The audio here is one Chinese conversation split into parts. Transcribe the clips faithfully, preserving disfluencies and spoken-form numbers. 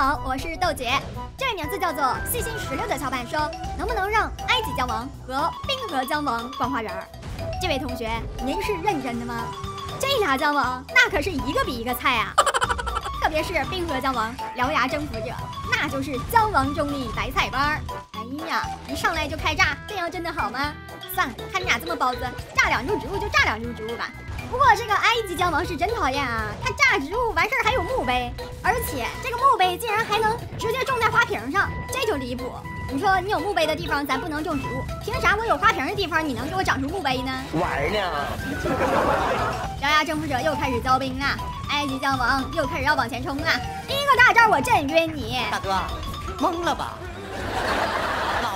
好，我是豆姐，这名字叫做细心石榴的小半生，能不能让埃及姜王和冰河姜王管花人儿？这位同学，您是认真的吗？这俩姜王那可是一个比一个菜啊！特别是冰河姜王，獠牙征服者，那就是姜王中的白菜帮。哎呀，一上来就开炸，这样真的好吗？算了，看你俩这么包子，炸两株植物就炸两株植物吧。 不过这个埃及姜王是真讨厌啊！他炸植物完事儿还有墓碑，而且这个墓碑竟然还能直接种在花瓶上，这就离谱！你说你有墓碑的地方咱不能种植物，凭啥我有花瓶的地方你能给我长出墓碑呢？玩呢！獠牙征服者又开始交兵啊！埃及姜王又开始要往前冲啊！第一个大招我震晕你，大哥，懵了吧？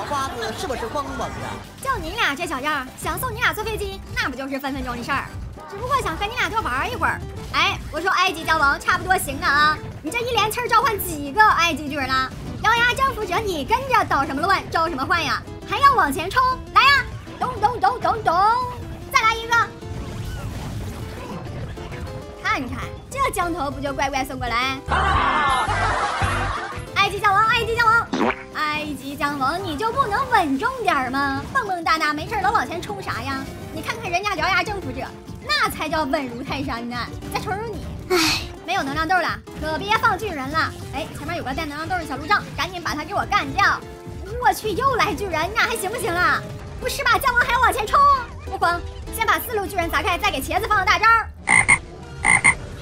瓜子是不是懵懵的？就你俩这小样，想送你俩坐飞机，那不就是分分钟的事儿？只不过想跟你俩多玩一会儿。哎，我说埃及姜王差不多行了啊！你这一连气儿召唤几个埃及巨人了？獠牙征服者，你跟着捣什么乱，招什么唤呀？还要往前冲，来呀！咚咚咚咚咚，再来一个！看看这姜头不就乖乖送过来？埃及姜王，埃及姜王。 埃及姜王，你就不能稳重点吗？蹦蹦哒哒，没事老往前冲啥呀？你看看人家獠牙征服者，那才叫稳如泰山呢！再瞅瞅你，唉，没有能量豆了，可别放巨人了。哎，前面有个带能量豆的小路障，赶紧把他给我干掉！我去，又来巨人，你俩还行不行啊？不是吧，姜王还要往前冲？不慌，先把四路巨人砸开，再给茄子放个大招。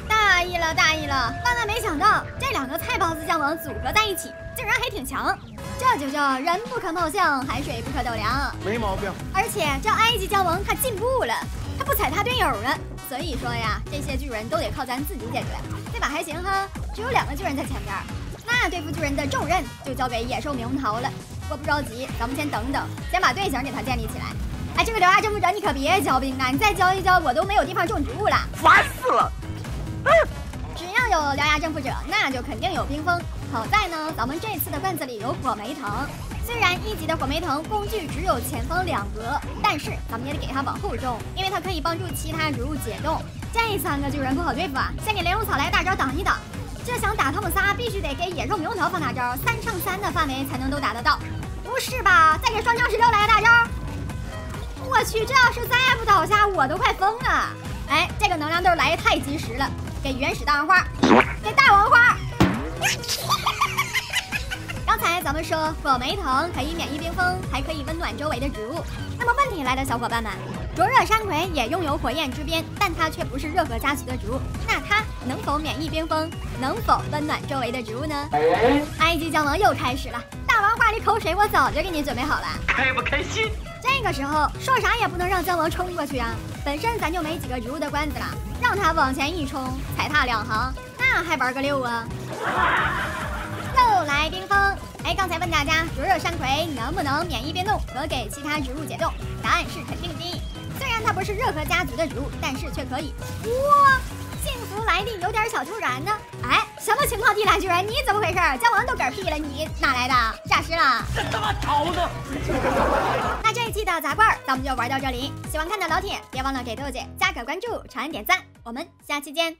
大意了，大意了，万万没想到，这两个菜包子姜王组合在一起，竟然还挺强。 这就叫人不可貌相，海水不可斗量，没毛病。而且这埃及姜王他进步了，他不踩踏队友了。所以说呀，这些巨人都得靠咱自己解决。这把还行哈，只有两个巨人在前边，那对付巨人的重任就交给野兽猕猴桃了。不过不着急，咱们先等等，先把队形给他建立起来。哎，这个獠牙征服者你可别交兵啊！你再交一交，我都没有地方种植物了，烦死了。嗯 只要有獠牙征服者，那就肯定有冰封。好在呢，咱们这次的罐子里有火梅藤。虽然一级的火梅藤工具只有前方两格，但是咱们也得给它往后种，因为它可以帮助其他植物解冻。这三个巨人不好对付啊，先给雷龙草来大招挡一挡。这想打他们仨，必须得给野兽猕猴桃放大招，三上三的范围才能都打得到。不是吧？再给双枪石榴来个大招！我去，这要是再不倒下，我都快疯了。哎，这个能量豆来得太及时了。 给原始大王花，给大王花。刚才咱们说火梅藤可以免疫冰封，还可以温暖周围的植物。那么问题来了，小伙伴们，灼热山葵也拥有火焰之鞭，但它却不是热河家族的植物，那它能否免疫冰封？能否温暖周围的植物呢？埃及姜王又开始了，大王花的口水我早就给你准备好了，开不开心？这个时候说啥也不能让姜王冲过去啊，本身咱就没几个植物的罐子了。 让他往前一冲，踩踏两行，那还玩个六啊！又来冰封。哎，刚才问大家灼热山葵能不能免疫冰冻和给其他植物解冻，答案是肯定的。虽然它不是热河家族的植物，但是却可以。哇，幸福来的有点小突然呢！哎，什么情况？地懒巨人，你怎么回事？姜王都嗝屁了，你哪来的？诈尸了！真他妈潮呢！那这一期的杂罐咱们就玩到这里，喜欢看的老铁别忘了给豆姐加个关注，长按点赞。 我们下期见。